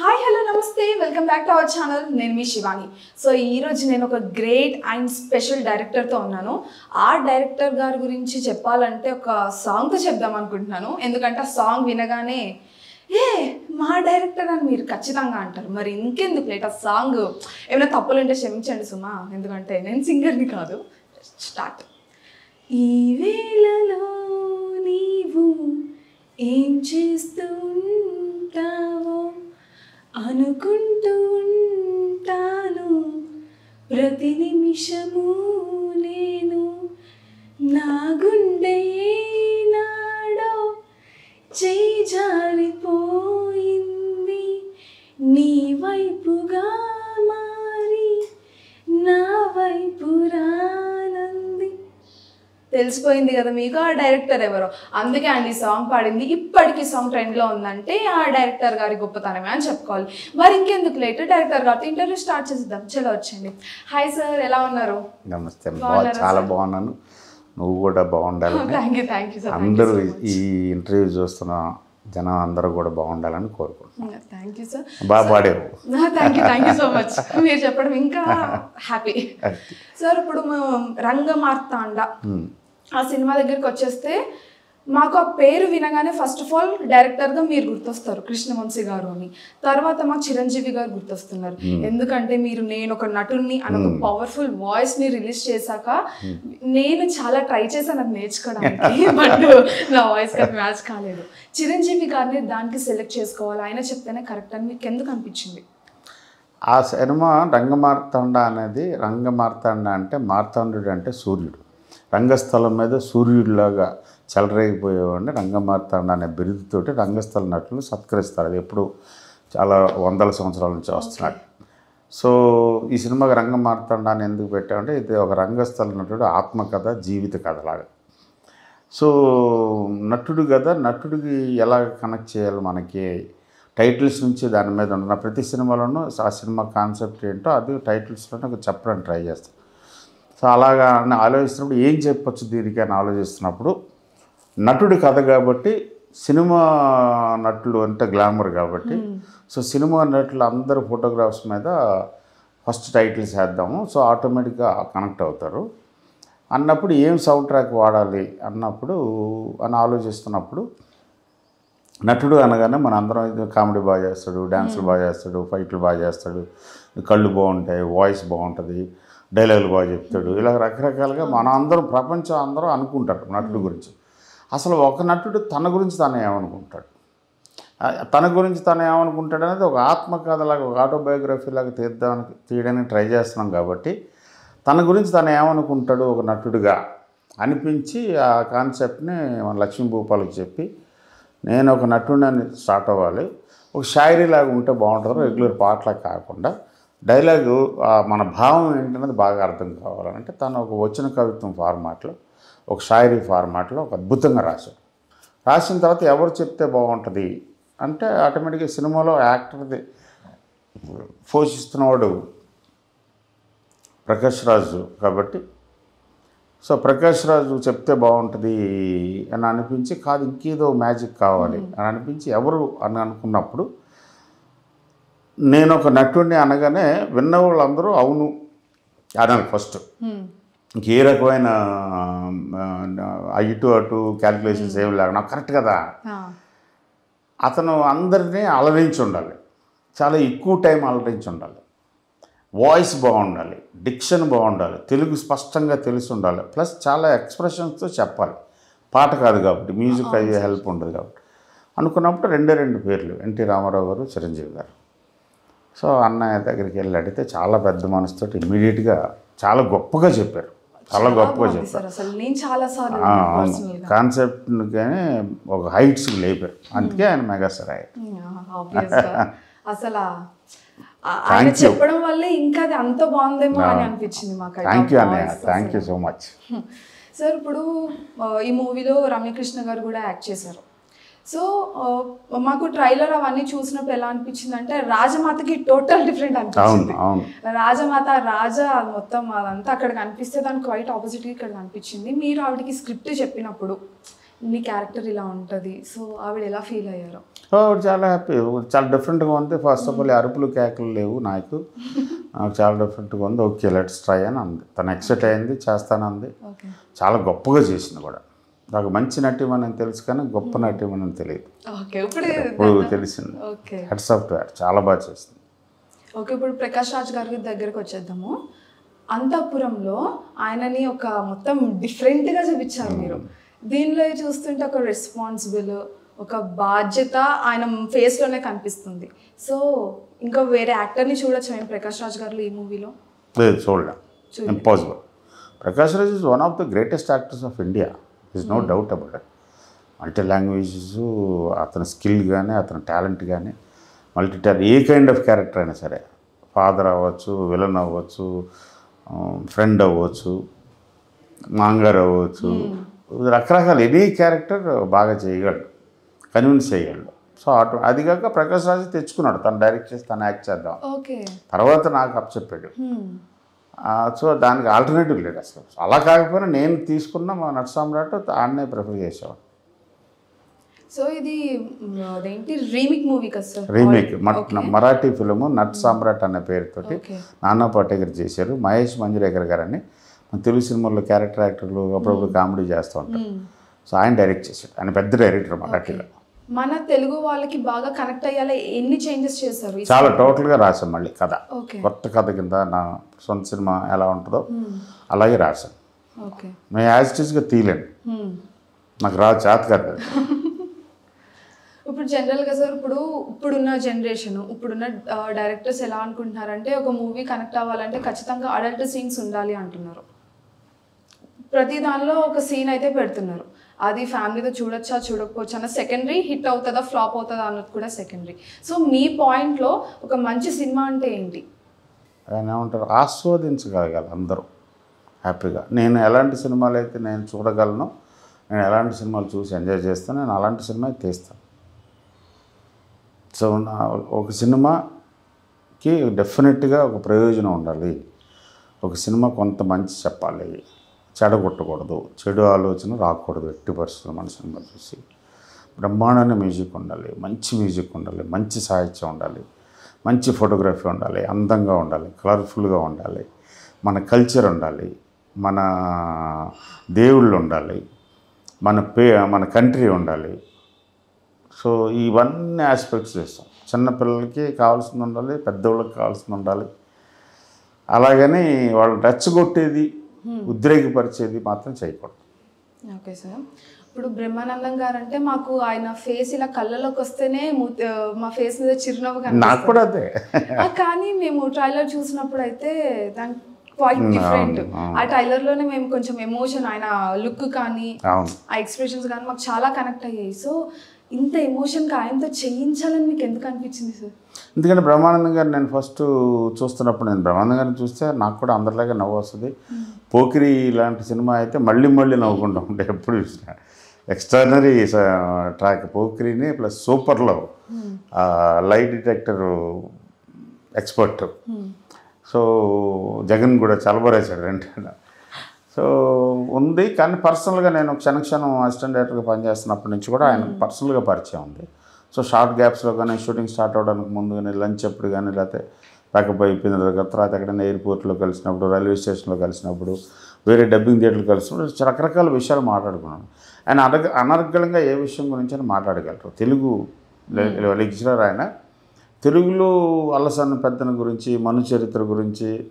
Hi, hello, namaste. Welcome back to our channel, Nirmie Shivani. So, ee roju nenu oka great and special director tho unnanu. Aa director garu gurinchi cheppalante oka song tho chepdam anukuntunnanu. Endukante aa song vinagane మా director అని మీరు ఖచ్చితంగా అంటారు. మరి ఇంకెందుకు late, ఆ song ఏమైనా తప్పులు ఉంటే క్షమించండి సుమా, ఎందుకంటే నేను సింగర్ని కాదు. స్టార్ట్. ఈ వేళలో నీవు ఏం చేస్తుంటావో అనుకుంటూ ఉంటాను, ప్రతి నిమిషము నేను నా గుండె నాడో చేయి జారిపోయింది, నీ వైపుగా మారి నా వైపు రానంది. తెలిసిపోయింది కదా మీకు ఆ డైరెక్టర్ ఎవరో, అందుకే అండి సాంగ్ పాడింది. ఇప్పటికీ సాంగ్ ట్రెండ్లో ఉందంటే ఆ డైరెక్టర్ గారి గొప్పతనమే అని చెప్పుకోవాలి. మరి ఇంకెందుకు లేట్, డైరెక్టర్ గారితో ఇంటర్వ్యూ స్టార్ట్ చేద్దాం. చలో వచ్చండి. హాయ్ సార్, ఎలా ఉన్నారు? నమస్తే. చాలా బాగున్నాను, నువ్వు కూడా బాగుండాలని, అందరూ ఈ ఇంటర్వ్యూ చూస్తున్న జనం అందరూ కూడా బాగుండాలని కోరుకుంటున్నాను. Thank you sir. బాగా పాడారు. Thank you so much. మీరు చెప్పడం ఇంకా హ్యాపీ సార్. ఇప్పుడు రంగమార్తాండ ఆ సినిమా దగ్గరికి వచ్చేస్తే మాకు ఆ పేరు వినగానే ఫస్ట్ ఆఫ్ ఆల్ డైరెక్టర్గా మీరు గుర్తొస్తారు కృష్ణవంశీ గారు అని, తర్వాత మాకు చిరంజీవి గారు గుర్తొస్తున్నారు. ఎందుకంటే మీరు నేను ఒక నటుడిని అని ఒక పవర్ఫుల్ వాయిస్ని రిలీజ్ చేశాక నేను చాలా ట్రై చేశాను అది నేర్చుకోవడానికి, బట్ నా వాయిస్ కానీ మ్యాచ్ కాలేదు. చిరంజీవి గారిని దానికి సెలెక్ట్ చేసుకోవాలి, ఆయన చెప్తేనే కరెక్ట్ అని మీకు ఎందుకు అనిపించింది? ఆ సినిమా రంగమార్తాండ అనేది, రంగమార్తాండ అంటే మార్తాండు అంటే సూర్యుడు, రంగస్థలం మీద సూర్యుడిలాగా చెలరేగిపోయేవాడిని రంగమార్తాండ అనే బిరుదుతోటి రంగస్థల నటులను సత్కరిస్తారు. అది ఎప్పుడు చాలా వందల సంవత్సరాల నుంచి వస్తున్నాడు. సో ఈ సినిమాకి రంగమార్తాండ అని ఎందుకు పెట్టామంటే ఇది ఒక రంగస్థల నటుడు ఆత్మకథ, జీవిత కథలాగా. సో నటుడు కదా, నటుడికి ఎలా కనెక్ట్ చేయాలి, మనకి టైటిల్స్ నుంచి దాని మీద ఉన్న ప్రతి సినిమాలోనూ ఆ సినిమా కాన్సెప్ట్ ఏంటో అది టైటిల్స్లోనే చెప్పడానికి ట్రై చేస్తాను. సో అలాగా ఆలోచిస్తున్నప్పుడు ఏం చెప్పచ్చు దీనికి అని ఆలోచిస్తున్నప్పుడు, నటుడి కథ కాబట్టి, సినిమా నటులు అంటే గ్లామర్ కాబట్టి, సో సినిమా నటులు అందరు ఫోటోగ్రాఫ్స్ మీద ఫస్ట్ టైటిల్స్ వేద్దాము, సో ఆటోమేటిక్గా కనెక్ట్ అవుతారు అన్నప్పుడు ఏం సౌండ్ ట్రాక్ వాడాలి అన్నప్పుడు అని ఆలోచిస్తున్నప్పుడు, నటుడు అనగానే మన అందరం కామెడీ బాగా చేస్తాడు, డ్యాన్సులు బాగా చేస్తాడు, ఫైట్లు బాగా చేస్తాడు, కళ్ళు బాగుంటాయి, వాయిస్ బాగుంటుంది, డైలాగులు బాగా చెప్తాడు, ఇలా రకరకాలుగా మన అందరం ప్రపంచం అందరూ అనుకుంటారు నటుడు గురించి. అసలు ఒక నటుడు తన గురించి తను ఏమనుకుంటాడు, తన గురించి తను ఏమనుకుంటాడు అనేది ఒక ఆత్మకథలాగా, ఒక ఆటోబయోగ్రఫీలాగా తీయడానికి ట్రై చేస్తున్నాం కాబట్టి, తన గురించి తను ఏమనుకుంటాడు ఒక నటుడుగా అనిపించి ఆ కాన్సెప్ట్ని మన లక్ష్మీ భూపాలకు చెప్పి, నేను ఒక నటుడిని స్టార్ట్ అవ్వాలి, ఒక షాయరీ లాగా ఉంటే బాగుంటుంది, రెగ్యులర్ పాటలా కాకుండా డైలాగు మన భావం ఏంటనేది బాగా అర్థం కావాలంటే తను ఒక వచన కవిత్వం ఫార్మాట్లో, ఒక షాయరీ ఫార్మాట్లో ఒక అద్భుతంగా రాశాడు. రాసిన తర్వాత ఎవరు చెప్తే బాగుంటుంది అంటే ఆటోమేటిక్గా సినిమాలో యాక్టర్ది పోషిస్తున్నవాడు ప్రకాష్ రాజు కాబట్టి, సో ప్రకాష్ రాజు చెప్తే బాగుంటుంది అని అనిపించి, కాదు ఇంకేదో మ్యాజిక్ కావాలి అని అనిపించి ఎవరు అని అనుకున్నప్పుడు, నేను ఒక నటుడిని అనగానే విన్నవాళ్ళందరూ అవును అన్నాను. ఫస్ట్ ఇంకే రకమైన ఇటు అటు క్యాలిక్యులేషన్స్ ఏమి లేకుండా కరెక్ట్ కదా, అతను అందరినీ అలరించి ఉండాలి, చాలా ఎక్కువ టైం అలరించి ఉండాలి, వాయిస్ బాగుండాలి, డిక్షన్ బాగుండాలి, తెలుగు స్పష్టంగా తెలిసి ఉండాలి, ప్లస్ చాలా ఎక్స్ప్రెషన్స్తో చెప్పాలి, పాట కాదు కాబట్టి మ్యూజిక్ అయ్యే హెల్ప్ ఉండదు కాబట్టి అనుకున్నప్పుడు రెండు పేర్లు ఎన్టీ రామారావు గారు, చిరంజీవి గారు. సో అన్నయ్య దగ్గరికి వెళ్ళి అడిగితే చాలా పెద్ద మనసుతో ఇమ్మీడియట్గా చాలా గొప్పగా చెప్పారు, చాలా గొప్పగా చెప్పారు కాన్సెప్ట్ని, కానీ ఒక హైట్స్ లేపారు. అందుకే ఆయన మెగాస్టార్ అయ్యారు. అసలు ఆయన చెప్పడం వల్ల ఇంకా అది అంత బాగుందేమో అని అనిపించింది మాకు. థ్యాంక్ యూ అన్నయ్య, thank you so much sir. ఇప్పుడు ఈ మూవీలో రమ్యకృష్ణ గారు కూడా యాక్ట్ చేశారు. సో మాకు ట్రైలర్ అవన్నీ చూసినప్పుడు ఎలా అనిపించింది అంటే, రాజమాతకి టోటల్ డిఫరెంట్ అనిపించింది. రాజమాత రాజా మొత్తం అదంతా అక్కడ కనిపిస్తే దానికి క్వైట్ ఆపోజిట్గా ఇక్కడ కనిపించింది. మీరు ఆవిడకి స్క్రిప్ట్ చెప్పినప్పుడు మీ క్యారెక్టర్ ఇలా ఉంటుంది, సో ఆవిడ ఎలా ఫీల్ అయ్యారు? So, I was happy. I was different. First of all, I was different. Okay, let's try. The next day, I was doing it. I was doing it. I was doing it. I was doing it. Okay, Bajeta, I am face lone kanipistundi. So, inka vere actor ni chudacham Prakash Raj garu ee movie lo. లేదు చూడలా. Impossible. Prakash Raj is one of the greatest actors of India. There is no doubt about it. Multi languages, athana skill gaane, athana talent gaane, multi A kind of character అయినా సరే. Father అవ్వచ్చు, villain అవ్వచ్చు, friend అవ్వచ్చు, monger అవ్వచ్చు. రకరకాల any character బాగా చేయగలడు. Convince him. So, that's why Prakash Raj is taken. Direct is acted. Okay. So, that's the alternative. So, this is a remake movie, sir. Remake. Marathi film, Natsamrat and a pair. Okay. Nana Patekar Jaisharu, Mahesh Manjurekar Garani, Mathiru cinema character actor, comedy jazz. So, I am directing it. I am a director. Okay. Mana Telugu valaki baga connect ayyala enni changes chesaru chaala total ga rasam malli kada kotta kada kinda na son cinema ela untudo alage rasam okay me as it is ga teelen naaku raa chat kada uppudu general ga sir uppudu unna generation uppudu unna directors ela anukuntunnaru ante oka movie connect avvalante kachithanga adult scenes undali antunnaru prati danlo oka scene aithe pedtunnaru Adi family the Chudacha Chudakpochana secondary hit out the flop out the secondary. So me point low manchi cinema ante enti. And I want to ask for the Insagagal Andro. Happy Nin Alanti cinema like the name Chudagalno and Alanti cinema choose and Jestan and Alanti cinema taste. So okay cinema key definitely a provision on the lead. Okay cinema conta manch chapali. Chadagotagodo, Chedalo, and Rakota, 80% Manson Matusi. Brahmana music on Dale, Manchi music on Dale, Manchi sights on Dale, Manchi photography on Dale, Andanga on Dale, colorful on Dale, Mana culture on Dale, Mana Deul on Dale, Mana pay, Mana country on Dale. So, this one aspect is Channapelke calls Nondale, Padola calls Nondale. Alagani, while that's good to the Udreg Parchedi Mathan Chaikot. Okay, sir. Put Brahmanandangarante Maku, I na face in a color costene, my face with the Chirnova. Not put at there. A cani memo trailer choose Napurate than quite different. A Tyler learning mem conchum emotion, I look cani, expressions gan machala connecta. So in the emotion kind the change and we can pitch in this. In the Brahmanandan and first to Chostanapun and Brahmanandan choose Nakoda under like an hour. Pokeri land cinema అయితే మళ్ళీ మళ్ళీ నవ్వుకుంటాం ఎప్పుడు extraordinary track పోకరీనే plus super love lie detector expert so Jagan కూడా చలబరేశాడు అంటే so ఉంది కానీ పర్సనల్ గా నేను క్షణక్షణం అసిస్టెంట్ డైరెక్టర్ గా పని చేస్తున్నప్పటి నుంచి కూడా ఆయన పర్సనల్ గా పరిచయం ఉంది సో షార్ట్ గ్యాప్స్ లో గాని షూటింగ్ స్టార్ట్ అవడానికి ముందుగానే లంచ్ అప్పుడు గాని లేతే Pakapai Pindragatra, airport locals, railway station locals, very dubbing theatre locals, Chakrakal Vishal Matargun. And Anarkalanga Aviation Gunchan Matargal, Telugu lecturer Rana, Telugu, Alasan Patan Gurunchi, Manucheritra Gurunchi,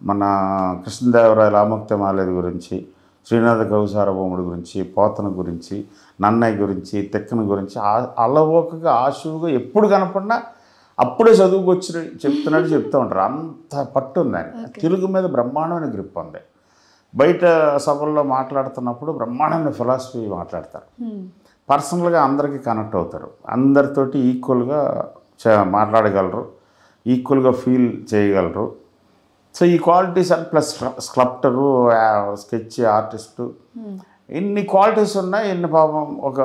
Mana Krishna Deva Raya, Amuktamalyada Gurunchi, Srinatha Gurunchi, Pothana Gurunchi, Nannaya Gurunchi, Tikkana Gurunchi, Alavaka, Ashuga, Purganapana. అప్పుడే చదువుకొచ్చి చెప్తున్నాడు చెప్తా ఉంటారు అంత పట్టు ఉంది ఆయన తెలుగు మీద బ్రహ్మాండమైన గ్రిప్ ఉంది బయట సభల్లో మాట్లాడుతున్నప్పుడు బ్రహ్మాండమైన ఫిలాసఫీ మాట్లాడతారు పర్సనల్ గా అందరికీ కనెక్ట్ అవుతారు అందరితోటి ఈక్వల్ గా మాట్లాడగలరు ఈక్వల్ గా ఫీల్ చేయగలరు సో ఈ qualities and plus sculptor sketch artist ఇన్ని క్వాలిటీస్ ఉన్నాయి ఇన్ని పాపం ఒక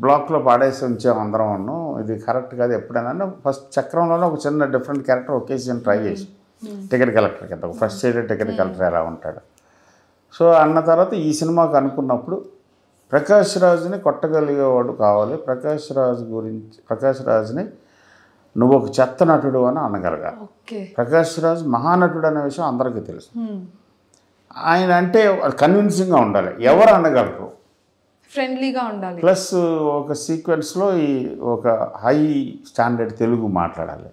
Block lo padesi uncham andaram annu idi correct ga eppudanna first chakram lo oka chinna different character occasion try chesi ticket collector kada first year ticket collector ela untadu so anna tarvata ee cinema ku anukunnappudu Prakash Rajni కొట్టగలిగేవాడు కావాలి. ప్రకాష్ రాజ్ గురించి ప్రకాష్ రాజ్ని నువ్వు ఒక చెత్త నటుడు అని అనగలగాలి. Okay. Prakash Raj మహానటుడు అనే విషయం అందరికీ తెలుసు. ఆయన అంటే కన్విన్సింగ్ గా ఉండాలి. ఎవరు అనగలరు? ఫ్రెండ్లీగా ఉండాలి. ప్లస్ ఒక సీక్వెన్స్ లో ఈ ఒక హై స్టాండర్డ్ తెలుగు మాట్లాడాలి.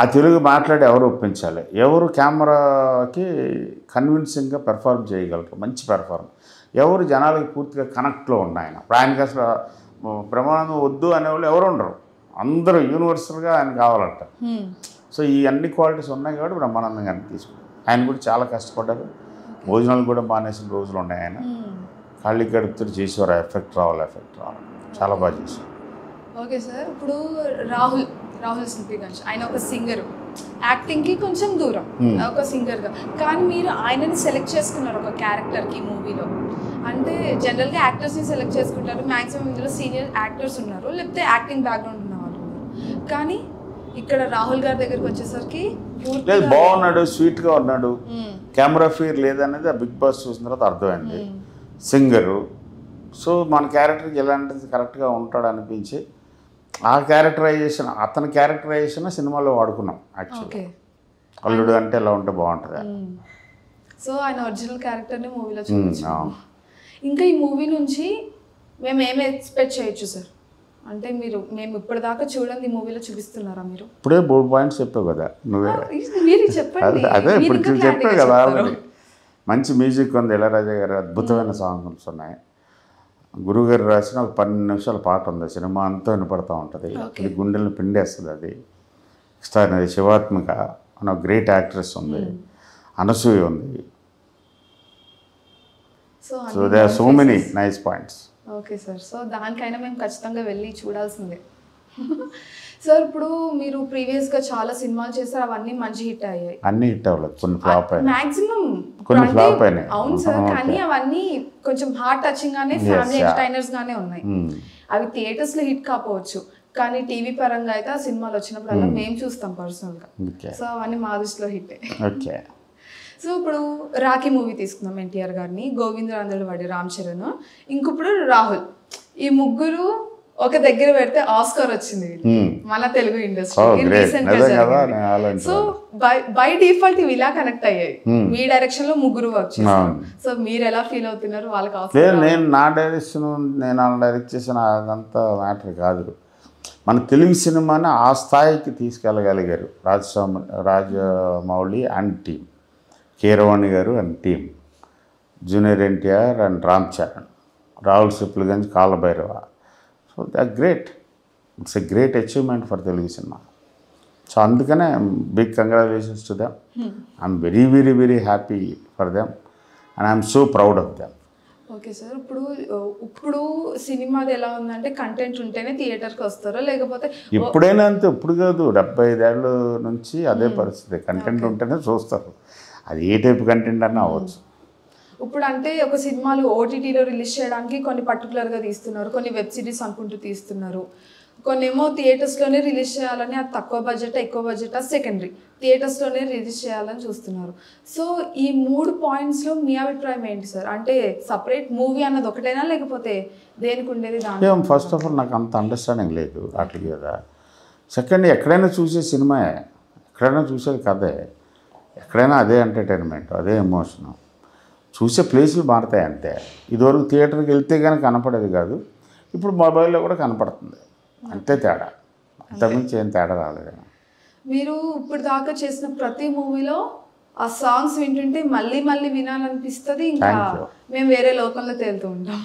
ఆ తెలుగు మాట్లాడి ఎవరు ఒప్పించాలి? ఎవరు కెమెరాకి కన్విన్సింగ్ గా పెర్ఫార్మ్ చేయగలరు? మంచి పెర్ఫార్మ్ ఎవరు జనాలకు పూర్తిగా కనెక్ట్లో ఉన్నాయన. ఇప్పుడు ఆయనకి అసలు ప్రమాణం వద్దు అనేవాళ్ళు ఎవరు ఉండరు. అందరూ యూనివర్సల్గా ఆయన కావాలంట. సో ఈ అన్ని క్వాలిటీస్ ఉన్నాయి కాబట్టి బ్రహ్మానందంగా ఆయన తీసుకున్నాడు. ఆయన కూడా చాలా కష్టపడ్డారు. భోజనాలు కూడా మానేసిన రోజులు ఉన్నాయి. ఆయన ఖాళీ గడుపుతూ చేసేవారు. ఎఫెక్ట్ రావాలి చాలా బాగా చేశారు. ఓకే సార్, ఇప్పుడు రాహుల్ సిప్లిగంజ్ ఆయన ఒక సింగర్, యాక్టింగ్కి కొంచెం దూరం ఒక సింగర్గా, కానీ మీరు ఆయనని సెలెక్ట్ చేసుకున్నారు ఒక క్యారెక్టర్కి మూవీలో. అంటే జనరల్గా యాక్టర్స్ని సెలెక్ట్ చేసుకుంటారు, మ్యాక్సిమం ఇందులో సీనియర్ యాక్టర్స్ ఉన్నారు, లేకపోతే యాక్టింగ్ బ్యాక్గ్రౌండ్ ఉన్నవాళ్ళు ఉన్నారు. కానీ ఇక్కడ రాహుల్ గారి దగ్గరికి వచ్చేసరికి బాగున్నాడు, స్వీట్గా ఉన్నాడు, కెమెరా ఫీర్ లేదనేది ఆ బిగ్ బాస్ చూసిన తర్వాత అర్థమైంది. సింగరు, సో మన క్యారెక్టర్కి ఎలాంటిది కరెక్ట్గా ఉంటాడు అనిపించి ఆ క్యారెక్టరైజేషన్ అతని క్యారెక్టరైజేషన్ సినిమాలో వాడుకున్నాం. యాక్చువల్లీ అల్లుడు అంటే ఎలా ఉంటే బాగుంటుంది. సో ఆయన ఒరిజినల్ క్యారెక్టర్ని మూవీలో చూపించాం. ఇంకా ఈ మూవీ నుంచి మేము ఏమి ఎక్స్పెక్ట్ చేయొచ్చు సార్? అంటే మీరు మేము ఇప్పటిదాకా చూడండి మూవీలో చూపిస్తున్నారా మీరు? ఇప్పుడే 4 పాయింట్స్ చెప్పావు కదా నువ్వే, మీరు చెప్పండి. అదే ఇప్పుడు చెప్పావు కదా, మంచి మ్యూజిక్ ఉంది. ఇళయరాజా గారు అద్భుతమైన సాంగ్స్ ఉన్నాయి. గురువుగారు రాసిన ఒక 12 నిమిషాల పాట ఉంది, సినిమా అంతా వినపడుతూ ఉంటుంది. అది గుండెలను పిండేస్తుంది. అది ఎక్స్ట్రాడినరీ. శివాత్మిక అని ఒక గ్రేట్ యాక్ట్రెస్ ఉంది, అనసూయ ఉంది. So they are so many nice points. Okay sir, so దానికైనా మేము ఖచ్చితంగా వెళ్ళి చూడాల్సిందే. సార్, ఇప్పుడు మీరు ప్రీవియస్గా చాలా సినిమాలు చేశారు, అవన్నీ మంచి హిట్ అయ్యాయి. అన్ని హిట్ అవ్వలేదు, కొన్ని ఫ్లాప్ అయ్యాయి. మాక్సిమం కొన్ని ఫ్లాప్ అయినాయి. అవును సార్, కానీ అవన్నీ కొంచెం హార్ట్ టచింగ్ గానే, ఫ్యామిలీ ఎంటర్టైనర్స్ గానే ఉన్నాయి. అవి థియేటర్స్ లో హిట్ కాకపోవచ్చు, కానీ టీవీ పరంగా అయితే ఆ సినిమాలు వచ్చినప్పుడల్లా మేము చూస్తాం పర్సనల్ గా. సో అవన్నీ మా దృష్టిలో హిట్. ఓకే, సో ఇప్పుడు రాఖీ మూవీ తీసుకున్నాం. ఎన్టీఆర్ గారిని, గోవింద రాందడి, రామ్ చరణ్, ఇంకప్పుడు రాహుల్, ఈ ముగ్గురు ఒక దగ్గర పెడితే ఆస్కార్ వచ్చింది మన తెలుగు ఇండస్ట్రీకి రీసెంట్ గా. సో బై డిఫాల్ట్ ఇవి ఇలా కనెక్ట్ అయ్యాయి. మీ డైరెక్షన్ లో ముగ్గురు వచ్చారు, సో మీరు ఎలా ఫీల్ అవుతున్నారు వాళ్ళకి ఆస్కార్? నేను నా డైరెక్షన్, నేను అలా డైరెక్ట్ చేసిన అదంతా మ్యాటర్ కాదు. మన తెలుగు సినిమాని ఆ స్థాయికి తీసుకెళ్ళగలిగారు Rajamouli and team, Keeravani garu and team, junior NTR and Ram Charan, Rahul Sipligunj, Kalabhairava. So they are great. It's a great achievement for Telugu cinema. So అందుకనే big congratulations to them. I'm very very very happy for them and I'm so proud of them. Okay sir, ఇప్పుడు సినిమాది ఎలా ఉందంటే content ఉంటేనే థియేటర్కి వస్తారో లేకపోతే ఇప్పుడైనా అంతే. ఇప్పుడు కాదు, 75 ఏళ్ళ నుంచి అదే పరిస్థితి. కంటెంట్ ఉంటేనే చూస్తారు. అది ఏ టైప్ కంటెంట్ అన్నా అవ్వచ్చు. ఇప్పుడు అంటే ఒక సినిమాలు ఓటీటీలో రిలీజ్ చేయడానికి కొన్ని పర్టికులర్గా తీస్తున్నారు, కొన్ని వెబ్ సిరీస్ అనుకుంటూ తీస్తున్నారు, కొన్ని ఏమో థియేటర్స్లోనే రిలీజ్ చేయాలని. అది తక్కువ బడ్జెట్, ఎక్కువ బడ్జెట్, సెకండరీ. థియేటర్స్లోనే రిలీజ్ చేయాలని చూస్తున్నారు. సో ఈ 3 పాయింట్స్లో మీ అభిప్రాయం ఏంటి సార్? అంటే సపరేట్ మూవీ అన్నది ఒకటేనా లేకపోతే దేనికి ఉండేది దాని? ఫస్ట్ ఆఫ్ ఆల్ నాకు అంత అండర్స్టాండింగ్ లేదు వాటి మీద. సెకండ్, ఎక్కడైనా చూసే సినిమా, ఎక్కడైనా చూసేది కథే, ఎక్కడైనా అదే ఎంటర్టైన్మెంట్, అదే ఎమోషను. చూసే ప్లేసులు మారుతాయి అంతే. ఇదివరకు థియేటర్కి వెళ్తే కానీ కనపడేది కాదు, ఇప్పుడు మొబైల్లో కూడా కనపడుతుంది. అంతే తేడా, అంతకుమించి ఏం తేడా రాలేదు. మీరు ఇప్పుడు దాకా చేసిన ప్రతి మూవీలో ఆ సాంగ్స్ వింటుంటే మళ్ళీ మళ్ళీ వినాలనిపిస్తుంది. ఇంకా మేము వేరే లోకంలో తేలుతూ ఉంటాం.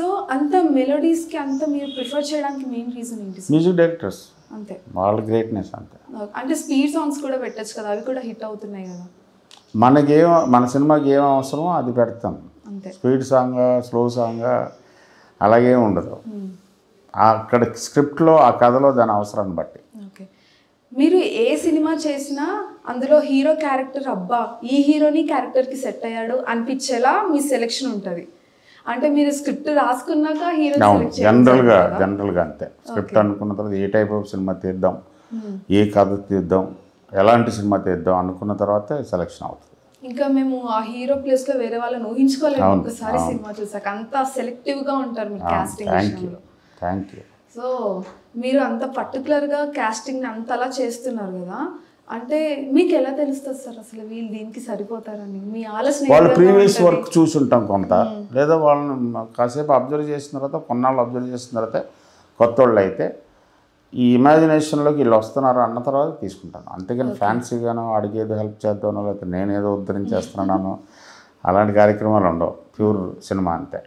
సో అంత మెలోడీస్కి అంత మీరు ప్రిఫర్ చేయడానికి మెయిన్ రీజన్ ఏంటి? మ్యూజిక్ డైరెక్టర్స్ అంతే, వాళ్ళ గ్రేట్నెస్ అంతే. అంటే స్పీడ్ సాంగ్స్ కూడా పెట్టచ్చు కదా, అవి కూడా హిట్ అవుతున్నాయి కదా. మనకేం, మన సినిమాకి ఏం అవసరమో అది పెడతాం. స్పీడ్ సాంగ్, స్లో సాంగ్ అలాగే ఉండదు. అక్కడ స్క్రిప్ట్లో, ఆ కథలో దాని అవసరాన్ని బట్టి. ఓకే, మీరు ఏ సినిమా చేసినా అందులో హీరో క్యారెక్టర్, అబ్బా ఈ హీరోని క్యారెక్టర్కి సెట్ అయ్యాడు అనిపించేలా మీ సెలెక్షన్ ఉంటుంది. అంటే మీరు స్క్రిప్ట్ రాసుకున్నాక హీరో జనరల్గా అంతే. స్క్రిప్ట్ అనుకున్న తర్వాత ఏ టైప్ ఆఫ్ సినిమా తీద్దాం, ఏ కథ తీద్దాం, ఎలాంటి సినిమా తీద్దాం అనుకున్న తర్వాత సెలెక్షన్ అవుతుంది. ఇంకా మేము ఆ హీరో ప్లేస్ లో వేరే వాళ్ళని ఊహించుకోలేము ఒకసారి సినిమా చూసాక. అంత సెలెక్టివ్ గా ఉంటారు మీరు కాస్టింగ్ విషయంలో. థాంక్యూ. సో మీరు అంత పర్టికులర్ గా కాస్టింగ్ అంతలా చేస్తున్నారు కదా, అంటే మీకు ఎలా తెలుస్తుంది సార్ అసలు వీళ్ళు దీనికి సరిపోతారని? మీ ఆలోచన వాళ్ళ ప్రీవియస్ వర్క్ చూసుంటాం కొంత, లేదా వాళ్ళని కాసేపు అబ్జర్వ్ చేసిన తర్వాత కొన్నాళ్ళు అబ్జర్వ్ చేసిన తర్వాత కొత్త వాళ్ళు అయితే ఈ ఇమాజినేషన్లోకి వీళ్ళు వస్తున్నారు అన్న తర్వాత తీసుకుంటాను. అంతేకాని ఫ్యాన్సీగానో అడిగేది హెల్ప్ చేద్దానో లేకపోతే నేనేదో ఉద్ధరించేస్తున్నానో అలాంటి కార్యక్రమాలు ఉండవు, ప్యూర్ సినిమా అంతే.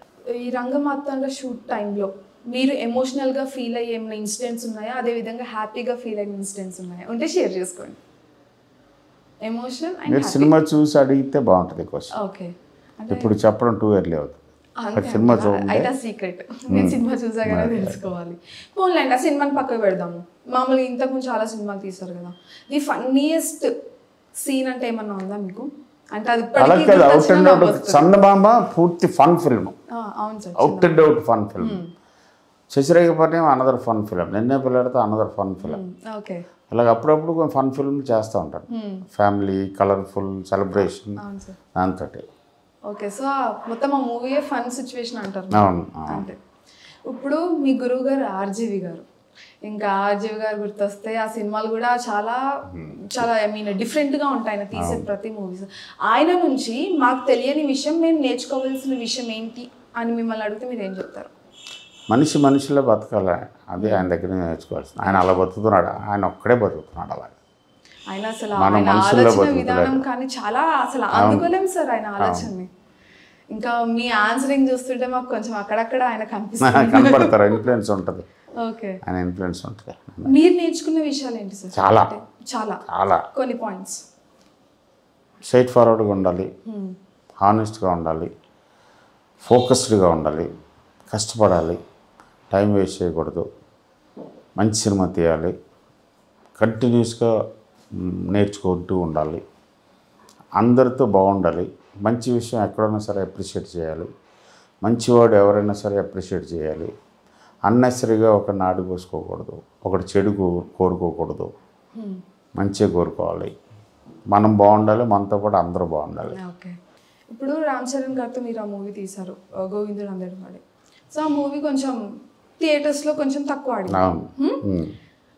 ఈ రంగమాతంలో షూట్ టైంలో మీరు ఎమోషనల్గా ఫీల్ అయ్యే ఏమైనా ఇన్సిడెంట్స్ ఉన్నాయా? అదేవిధంగా హ్యాపీగా ఫీల్ అయిన ఇన్సిడెంట్స్ ఉన్నాయా ఉంటే షేర్ చేసుకోండి. ఎమోషన్ మీరు సినిమా చూసి అడిగితే బాగుంటుంది క్వశ్చన్. ఓకే, ఇప్పుడు చెప్పడం టూ ఇయర్లీ అవుతుంది. సినిమా అయితే సీక్రెట్ నేను సినిమా చూసాగానే తెలుసుకోవాలి. పోన్లేండి ఆ సినిమాని పక్కకు పెడదాము. మామూలుగా ఇంతకుముందు చాలా సినిమాలు తీశారు కదా, ది ఫన్నీయెస్ట్ సీన్ అంటే ఏమన్నా ఉందా మీకు? అంటే అది అవుట్ అండ్ అవుట్ చందమామ పూర్తి ఫన్ ఫిల్మ్. అవును sir, out and out fun film. శశిరేఖపట్నం అనదర్ ఫన్ ఫిల్మ్, నిన్నే పిల్లడితే అనదర్ ఫన్ ఫిల్మ్. ఓకే, అలాగే అప్పుడప్పుడు కొన్ని ఫన్ ఫిల్మ్లు చేస్తూ ఉంటారు, ఫ్యామిలీ కలర్ఫుల్ సెలబ్రేషన్ దాంతో. ఓకే, సో మొత్తం ఆ మూవీయే ఫన్ సిచ్యువేషన్ అంటారు అంటే. ఇప్పుడు మీ గురువు గారు ఆర్జీవి గారు, ఇంకా ఆర్జీవి గారు గుర్తొస్తే ఆ సినిమాలు కూడా చాలా చాలా ఐ మీన్ డిఫరెంట్గా ఉంటాయి ఆయన తీసే ప్రతి మూవీస్. ఆయన నుంచి మాకు తెలియని విషయం, మేము నేర్చుకోవాల్సిన విషయం ఏంటి అని మిమ్మల్ని అడిగితే మీరు ఏం చెప్తారు? మనిషి మనిషిలో బతకాలి, అది ఆయన దగ్గర నేర్చుకోవాల్సింది. ఆయన అలా బతుకుతున్నాడు, ఆయన ఒక్కడే బతుకుతున్నాడు అలాగే. ఆయన అసలు ఆయన ఆలోచన విధానం కానీ చాలా అసలు అందుకోలేము సార్ ఆయన ఆలోచనని. ఇంకా మీ ఆన్సరింగ్ చూస్తుంటే మాకు కొంచెం అక్కడక్కడ ఆయన కనిపిస్తారు, ఇన్ఫ్లుయెన్స్ ఉంటుంది. ఓకే, ఆయన ఇన్ఫ్లుయెన్స్ ఉంటుంది. మీరు నేర్చుకున్న విషయాలు ఏంటి సార్? చాలా చాలా చాలా కొన్ని పాయింట్స్. స్ట్రైట్ ఫార్వర్డ్గా ఉండాలి, హానెస్ట్గా ఉండాలి, ఫోకస్డ్గా ఉండాలి, కష్టపడాలి, టైం వేస్ట్ చేయకూడదు, మంచి సినిమా తీయాలి, కంటిన్యూస్గా నేర్చుకుంటూ ఉండాలి, అందరితో బాగుండాలి, మంచి విషయం ఎక్కడైనా సరే అప్రిషియేట్ చేయాలి, మంచివాడు ఎవరైనా సరే అప్రిషియేట్ చేయాలి, అన్నెసరీగా ఒకరిని ఆడిపోసుకోకూడదు, ఒకటి చెడు కోరుకోకూడదు, మంచిగా కోరుకోవాలి, మనం బాగుండాలి, మనతో పాటు అందరూ బాగుండాలి. ఓకే, ఇప్పుడు రామ్ చరణ్ గారితో మీరు ఆ మూవీ తీశారు గోవిందుడు అందరి వాడి. సో ఆ మూవీ కొంచెం థియేటర్స్లో కొంచెం తక్కువ ఆడింది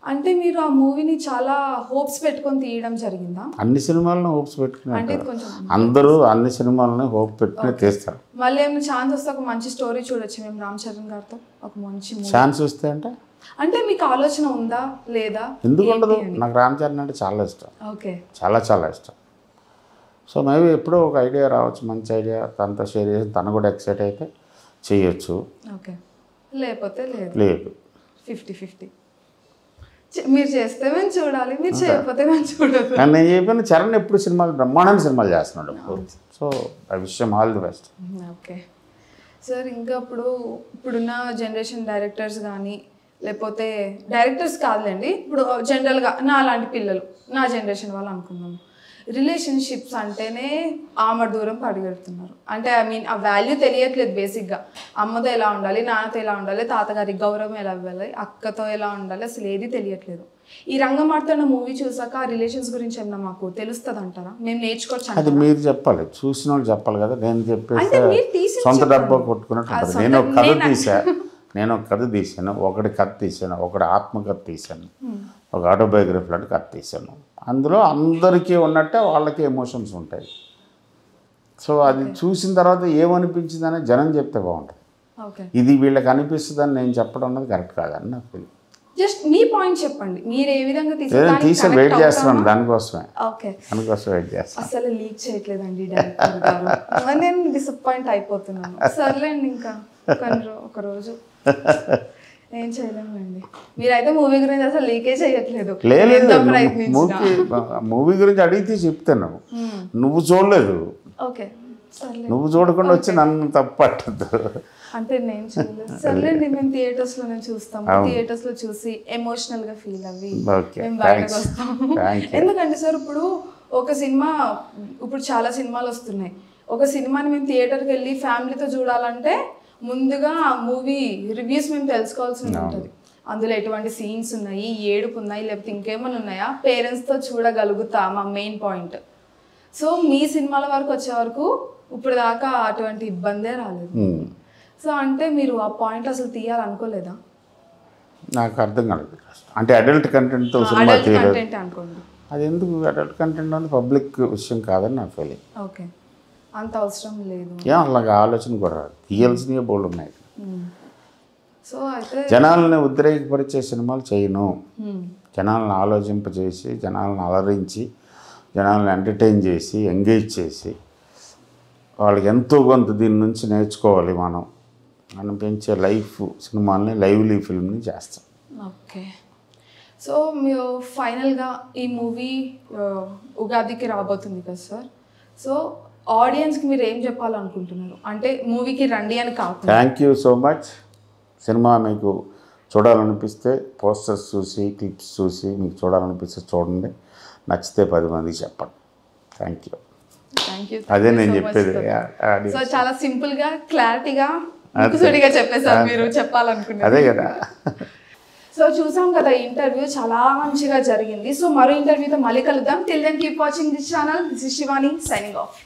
అంటే మీరు ఆ మూవీని చాలా హోప్స్ పెట్టుకొని తీయడం జరిగిందా? అన్ని సినిమాలను హోప్స్ పెట్టుకుని అందరూ అన్ని సినిమాలను హోప్ పెట్టుకుని తీస్తారు. మళ్ళీ ఏమైనా ఛాన్స్ వస్తే ఒక మంచి స్టోరీ చూడొచ్చు మేము రామ్ చరణ్ గారితో ఒక మంచి ఛాన్స్ వస్తే అంటే. అంటే మీకు ఆలోచన ఉందా లేదా? ఎందుకు ఉండదు, నాకు రామ్ చరణ్ అంటే చాలా ఇష్టం. ఓకే, చాలా చాలా ఇష్టం. సో మేబీ ఎప్పుడో ఒక ఐడియా రావచ్చు, మంచి ఐడియా తనతో షేర్ చేసి తను కూడా ఎక్సైట్ అయితే చేయొచ్చు. ఓకే, లేకపోతే లేదు, 50-50. మీరు చేస్తే మేము చూడాలి, మీరు చేయకపోతే మేము చూడాలి. నేను చెప్పిన చరణ్ ఎప్పుడు సినిమాలు బ్రహ్మాండం సినిమాలు చేస్తున్నాడు. సో ఆ విషయం all the best. Okay sir, ఇంకా ఇప్పుడున్న జనరేషన్ డైరెక్టర్స్ కానీ లేకపోతే డైరెక్టర్స్ కాదులేండి, ఇప్పుడు జనరల్గా నా లాంటి పిల్లలు నా జనరేషన్ వాళ్ళు అనుకున్నాం, రిలేషన్షిప్స్ అంటేనే ఆమె దూరం పరిగెడుతున్నారు. అంటే ఐ మీన్ ఆ వాల్యూ తెలియట్లేదు బేసిక్గా. అమ్మతో ఎలా ఉండాలి, నాన్నతో ఎలా ఉండాలి, తాతగారికి గౌరవం ఎలా ఇవ్వాలి, అక్కతో ఎలా ఉండాలి, అసలు ఏది తెలియట్లేదు. ఈ రంగమార్తన్న మూవీ చూసాక ఆ రిలేషన్స్ గురించి ఏమన్నా మాకు తెలుస్తుంది అంటారా? మేము నేర్చుకోవచ్చు. అది మీరు చెప్పాలి, చూసిన వాళ్ళు చెప్పాలి కదా. నేను చెప్పేసి సొంత డబ్బా కొట్టుకున్నట్టు. నేను ఒక కథ తీశాను, ఒకటి కథ తీశాను, ఒకటి ఆత్మకథ తీశాను, ఒక ఆటోబయోగ్రఫీ లాంటి కథ తీశాను. అందులో అందరికీ ఉన్నట్టే వాళ్ళకి ఎమోషన్స్ ఉంటాయి. సో అది చూసిన తర్వాత ఏమనిపించిందని జనం చెప్తే బాగుంటుంది. ఇది వీళ్ళకి అనిపిస్తుందని నేను చెప్పడం అనేది కరెక్ట్ కాదని నాకు తెలియదు. జస్ట్ మీ పాయింట్ చెప్పండి, మీరు ఏ విధంగా తీసారు? వెయిట్ చేస్తున్నాను దానికోసమే. ఓకే, దానికోసం వెయిట్ చేస్తాను. అసలు లీక్ చేయట్లేదండి డైరెక్టర్ గారు, నేను డిసప్పాయింట్ అయిపోతున్నాను. సర్లేండి, ఇంకా ఒకరోజు ఏం చేయలేమండి. మీరైతే మూవీ గురించి అసలు లీకేజ్ చేయట్లేదు. మూవీ గురించి అడిగితే చెప్తాను, నువ్వు చూడలేదు. ఓకే, నువ్వు చూడకుండా వచ్చి నన్ను తప్పట్టద్దు. అంటే నేను చూడలేదు. సర్లేండి, మేము థియేటర్స్లోనే చూస్తాం. థియేటర్స్లో చూసి ఎమోషనల్గా ఫీల్ అవ్వి మేము బయటకు వస్తాము. ఎందుకంటే సార్ ఇప్పుడు ఒక సినిమా, ఇప్పుడు చాలా సినిమాలు వస్తున్నాయి. ఒక సినిమాని మేము థియేటర్కి వెళ్ళి ఫ్యామిలీతో చూడాలంటే ముందుగా ఆ మూవీ రివ్యూస్ మేము తెలుసుకోవాల్సి ఉంటుంది. అందులో ఎటువంటి సీన్స్ ఉన్నాయి, ఏడుపు ఉన్నాయి, లేకపోతే ఇంకేమైనా ఉన్నాయా, పేరెంట్స్తో చూడగలుగుతా మా main point. So, me cinema work varaku ippudaka atanti ibbande raledu. So, ante meeru aa point asalu tiyal anukoleda. Naaku ardham kaladu. Ante adult content tho cinema theyaru. Adult content anukondi. Adi enduku adult content ante public vishayam kaadani na feeling. Okay. Anta avasaram ledu. Yeah, alaga aalochan kora. Tiyalsiniye bold unnayi. So, aithe janalanu udreyikapariche cinemalu cheyanu. Janalanu aalochimpachesi, janalanu alarinchi, janalanu entertain chesi, engage chesi. వాళ్ళకి ఎంతో కొంత దీని నుంచి నేర్చుకోవాలి మనం మనం పెంచే life సినిమాలని లైవ్లీ ఫిల్మ్ని చేస్తాం. ఓకే సో మీరు ఫైనల్గా ఈ మూవీ ఉగాదికి రాబోతుంది కదా సార్, సో ఆడియన్స్కి మీరు ఏం చెప్పాలనుకుంటున్నారు? అంటే మూవీకి రండి అని కాదు. Thank you so much. Cinema మీకు చూడాలనిపిస్తే పోస్టర్స్ చూసి క్లిప్స్ చూసి మీకు చూడాలనిపిస్తే చూడండి, నచ్చితే 10 మందికి చెప్పండి. Thank you. అదే నేను చెప్పేది. సో చాలా సింపుల్ గా క్లారిటీగా ముక్కుసూటిగా చెప్పేసారు మీరు చెప్పాలనుకున్నారు, అదే కదా. సో చూసాం కదా ఇంటర్వ్యూ చాలా మంచిగా జరిగింది. సో మరో ఇంటర్వ్యూతో మళ్ళీ కలుద్దాం. Till then keep watching this channel. This is Shivani signing of.